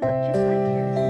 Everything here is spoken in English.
You look just like yours.